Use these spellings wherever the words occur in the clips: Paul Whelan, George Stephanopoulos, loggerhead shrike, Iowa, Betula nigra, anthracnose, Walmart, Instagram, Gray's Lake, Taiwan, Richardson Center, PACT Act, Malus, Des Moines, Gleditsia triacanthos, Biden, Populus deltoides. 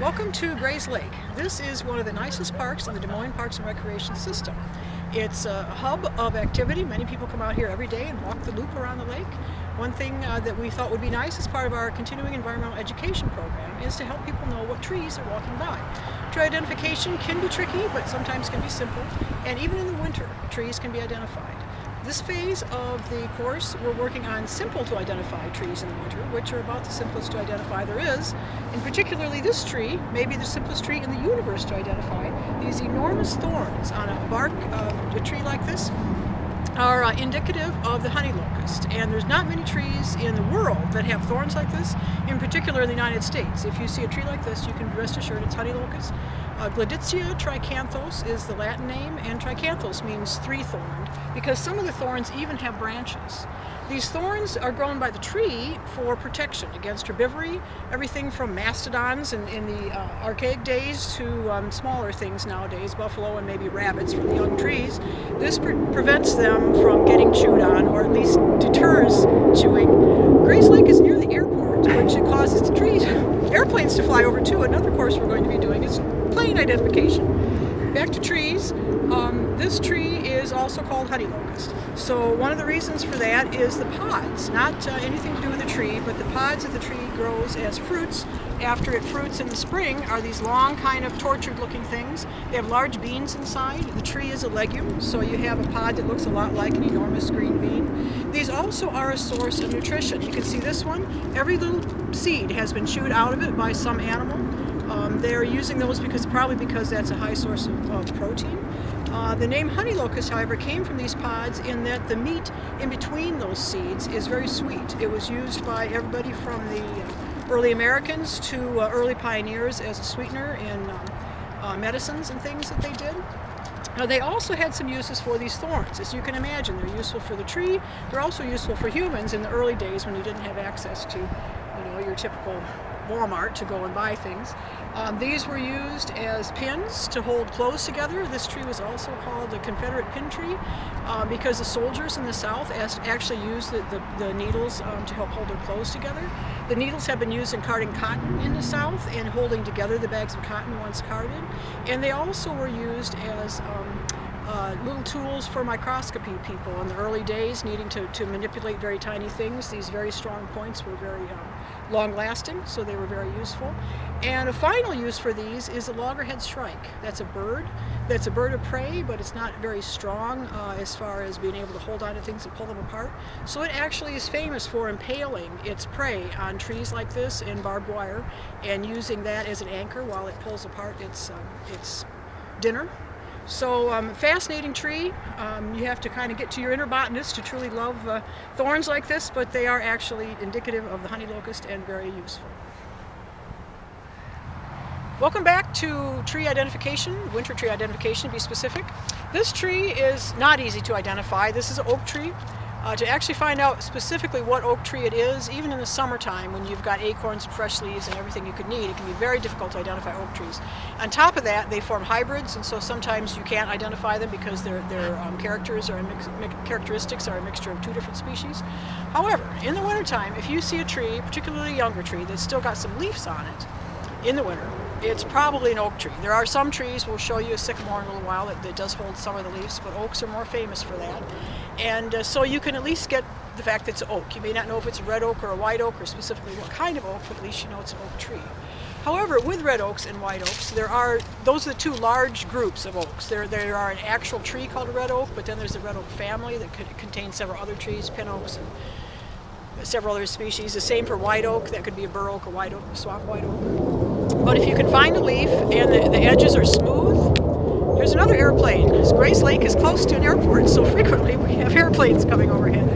Welcome to Gray's Lake. This is one of the nicest parks in the Des Moines Parks and Recreation System. It's a hub of activity. Many people come out here every day and walk the loop around the lake. One thing that we thought would be nice as part of our continuing environmental education program is to help people know what trees are walking by. Tree identification can be tricky, but sometimes can be simple. And even in the winter, trees can be identified. This phase of the course, we're working on simple to identify trees in the winter, which are about the simplest to identify there is, and particularly this tree, maybe the simplest tree in the universe to identify. These enormous thorns on a bark of a tree like this are indicative of the honey locust, and there's not many trees in the world that have thorns like this, in particular in the United States. If you see a tree like this, you can rest assured it's honey locust. Gleditsia triacanthos is the Latin name, and triacanthos means three-thorned, because some of the thorns even have branches. These thorns are grown by the tree for protection against herbivory, everything from mastodons in the archaic days to smaller things nowadays, buffalo and maybe rabbits from the young trees. This prevents them from getting chewed on, or at least deters chewing. Gray's Lake is near the airport, which it causes the trees, airplanes to fly over too. Another course we're going to be doing is plane identification. Back to trees. This tree is also called honey locust. So one of the reasons for that is the pods, not anything to do with the tree, but the pods that the tree grows as fruits. After it fruits in the spring are these long kind of tortured looking things. They have large beans inside. The tree is a legume, so you have a pod that looks a lot like an enormous green bean. These also are a source of nutrition. You can see this one. Every little seed has been chewed out of it by some animal. They're using those probably because that's a high source of protein. The name honey locust, however, came from these pods in that the meat in between those seeds is very sweet. It was used by everybody from the early Americans to early pioneers as a sweetener in medicines and things that they did. They also had some uses for these thorns. As you can imagine, they're useful for the tree. They're also useful for humans in the early days when you didn't have access to, your typical Walmart to go and buy things. These were used as pins to hold clothes together. This tree was also called the Confederate pin tree because the soldiers in the South actually used the needles to help hold their clothes together. The needles have been used in carding cotton in the South and holding together the bags of cotton once carded. And they also were used as little tools for microscopy people in the early days, needing to manipulate very tiny things. These very strong points were very long-lasting, so they were very useful. And a final use for these is a loggerhead shrike. That's a bird of prey, but it's not very strong as far as being able to hold on to things and pull them apart. So it actually is famous for impaling its prey on trees like this in barbed wire and using that as an anchor while it pulls apart its dinner. So fascinating tree. You have to kind of get to your inner botanist to truly love thorns like this, but they are actually indicative of the honey locust and very useful. Welcome back to tree identification, winter tree identification to be specific. This tree is not easy to identify. This is an oak tree. To actually find out specifically what oak tree it is, even in the summertime when you've got acorns and fresh leaves and everything you could need, it can be very difficult to identify oak trees. On top of that, they form hybrids, and so sometimes you can't identify them because their characteristics are a mixture of two different species. However, in the wintertime, if you see a tree, particularly a younger tree, that's still got some leaves on it in the winter, it's probably an oak tree. There are some trees, we'll show you a sycamore in a little while, that does hold some of the leaves, but oaks are more famous for that. And so you can at least get the fact that it's oak. You may not know if it's a red oak or a white oak or specifically what kind of oak, but at least you know it's an oak tree. However, with red oaks and white oaks, those are the two large groups of oaks. There are an actual tree called a red oak, but then there's the red oak family that contains several other trees, pin oaks and several other species. The same for white oak. That could be a bur oak, a white oak, a swamp white oak. But if you can find a leaf and the edges are smooth, there's another airplane. Gray's Lake is close to an airport, so frequently we have airplanes coming overhead.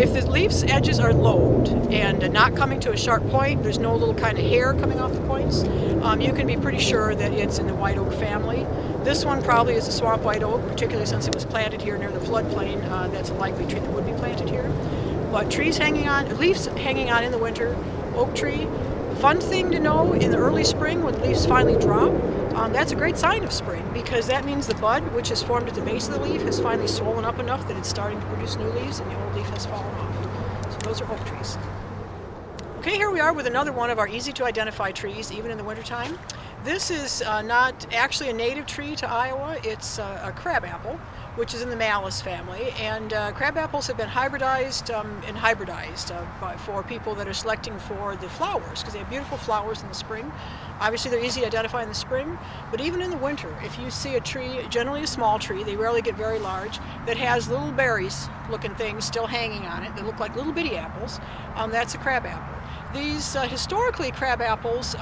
If the leaf's edges are lobed and not coming to a sharp point, there's no little kind of hair coming off the points, you can be pretty sure that it's in the white oak family. This one probably is a swamp white oak, particularly since it was planted here near the floodplain. That's a likely tree that would be planted here. But trees hanging on, leaves hanging on in the winter, oak tree. Fun thing to know, in the early spring when leaves finally drop, that's a great sign of spring because that means the bud, which is formed at the base of the leaf, has finally swollen up enough that it's starting to produce new leaves and the old leaf has fallen off. So those are oak trees. Okay, here we are with another one of our easy to identify trees, even in the wintertime. This is not actually a native tree to Iowa. It's a crabapple, which is in the Malus family. And crabapples have been hybridized for people that are selecting for the flowers, because they have beautiful flowers in the spring. Obviously, they're easy to identify in the spring, but even in the winter, if you see a tree, generally a small tree, they rarely get very large, that has little berries-looking things still hanging on it that look like little bitty apples, that's a crabapple. These historically crabapples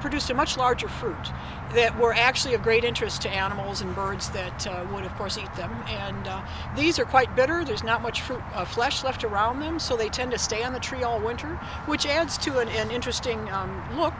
produced a much larger fruit that were actually of great interest to animals and birds that would of course eat them, and these are quite bitter. There's not much fruit flesh left around them, so they tend to stay on the tree all winter, which adds to an interesting look.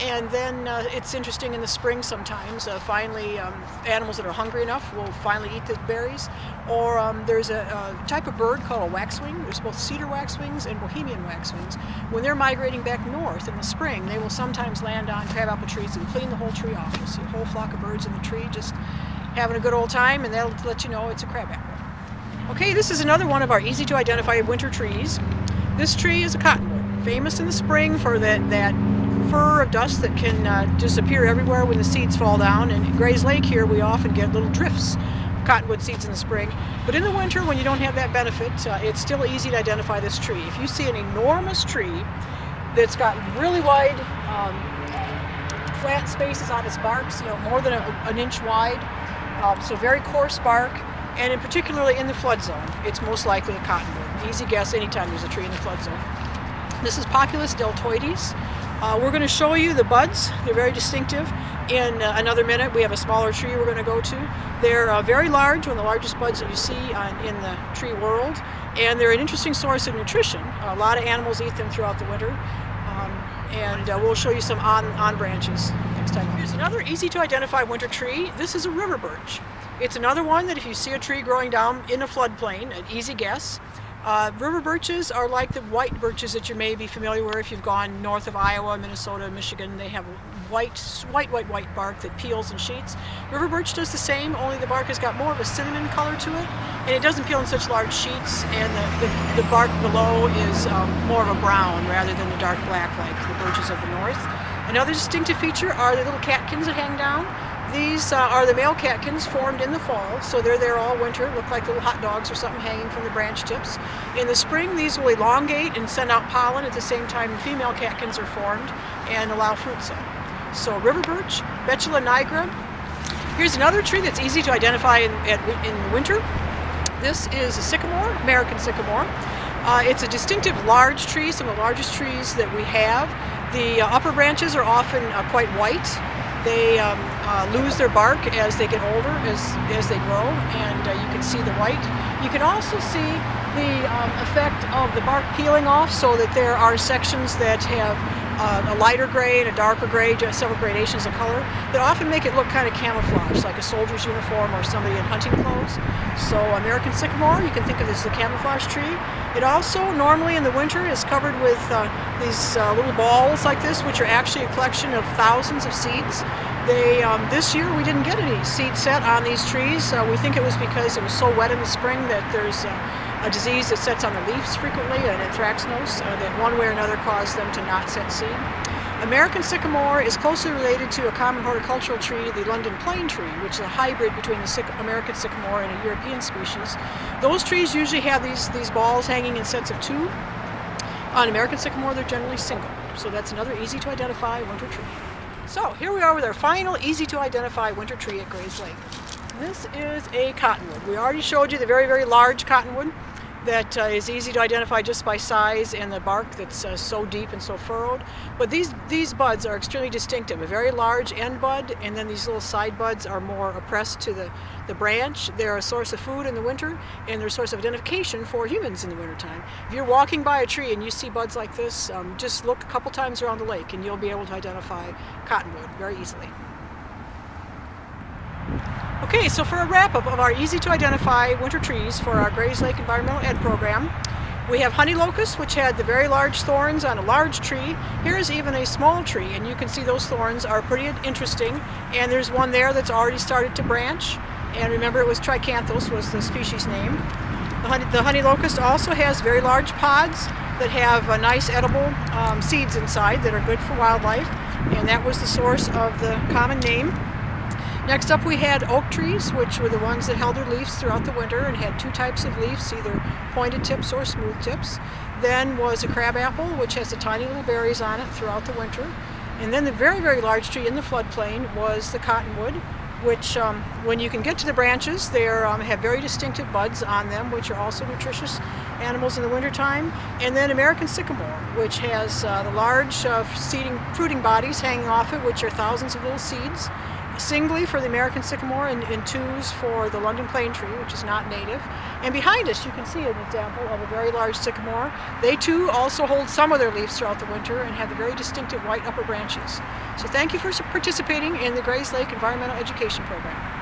And then it's interesting in the spring sometimes, finally animals that are hungry enough will finally eat the berries. Or there's a type of bird called a waxwing. There's both cedar waxwings and Bohemian waxwings. When they're migrating back north in the spring, they will sometimes land on crabapple trees and clean the whole tree off. You'll see a whole flock of birds in the tree just having a good old time, and that'll let you know it's a crabapple. Okay, this is another one of our easy to identify winter trees. This tree is a cottonwood, famous in the spring for that fur of dust that can disappear everywhere when the seeds fall down. And in Gray's Lake here, we often get little drifts of cottonwood seeds in the spring. But in the winter, when you don't have that benefit, it's still easy to identify this tree. If you see an enormous tree that's got really wide flat spaces on its barks, more than an inch wide, so very coarse bark, and in particularly in the flood zone, it's most likely a cottonwood. Easy guess anytime there's a tree in the flood zone. This is Populus deltoides. We're going to show you the buds. They're very distinctive. In another minute, we have a smaller tree we're going to go to. They're very large, one of the largest buds that you see in the tree world, and they're an interesting source of nutrition. A lot of animals eat them throughout the winter. And we'll show you some on branches next time. Here's another easy to identify winter tree. This is a river birch. It's another one that if you see a tree growing down in a floodplain, an easy guess. River birches are like the white birches that you may be familiar with if you've gone north of Iowa, Minnesota, Michigan. They have white bark that peels and sheets. River birch does the same, only the bark has got more of a cinnamon color to it, and it doesn't peel in such large sheets, and the bark below is more of a brown rather than the dark black like the birches of the north. Another distinctive feature are the little catkins that hang down. These are the male catkins formed in the fall, so they're there all winter, look like little hot dogs or something hanging from the branch tips. In the spring, these will elongate and send out pollen at the same time female catkins are formed and allow fruit set. So river birch, Betula nigra. Here's another tree that's easy to identify in winter. This is a sycamore, American sycamore. It's a distinctive large tree, some of the largest trees that we have. The upper branches are often quite white. They lose their bark as they get older, as they grow, and you can see the white. You can also see the effect of the bark peeling off, so that there are sections that have a lighter gray and a darker gray, several gradations of color, that often make it look kind of camouflage, like a soldier's uniform or somebody in hunting clothes. So American sycamore, you can think of this as a camouflage tree. It also normally in the winter is covered with these little balls like this, which are actually a collection of thousands of seeds. They, this year we didn't get any seed set on these trees. We think it was because it was so wet in the spring that there's a disease that sets on the leaves frequently, an anthracnose, that one way or another caused them to not set seed. American sycamore is closely related to a common horticultural tree, the London plane tree, which is a hybrid between the American sycamore and a European species. Those trees usually have these balls hanging in sets of two. On American sycamore, they're generally single. So that's another easy to identify winter tree. So here we are with our final easy to identify winter tree at Gray's Lake. This is a cottonwood. We already showed you the very, very large cottonwood that is easy to identify just by size and the bark that's so deep and so furrowed. But these buds are extremely distinctive. A very large end bud, and then these little side buds are more oppressed to the branch. They're a source of food in the winter, and they're a source of identification for humans in the wintertime. If you're walking by a tree and you see buds like this, just look a couple times around the lake and you'll be able to identify cottonwood very easily. Okay, so for a wrap-up of our easy to identify winter trees for our Gray's Lake Environmental Ed program, we have honey locust, which had the very large thorns on a large tree. Here's even a small tree, and you can see those thorns are pretty interesting, and there's one there that's already started to branch, and remember it was triacanthos was the species name. The honey locust also has very large pods. that have nice edible seeds inside that are good for wildlife, and that was the source of the common name. Next up we had oak trees, which were the ones that held their leaves throughout the winter and had two types of leaves, either pointed tips or smooth tips. Then was a crabapple, which has the tiny little berries on it throughout the winter. And then the very, very large tree in the floodplain was the cottonwood, which when you can get to the branches, they have very distinctive buds on them, which are also nutritious animals in the wintertime. And then American sycamore, which has the large fruiting bodies hanging off it, which are thousands of little seeds, singly for the American sycamore and in twos for the London plane tree, which is not native. And behind us you can see an example of a very large sycamore. They too also hold some of their leaves throughout the winter and have the very distinctive white upper branches. So thank you for participating in the Gray's Lake Environmental Education Program.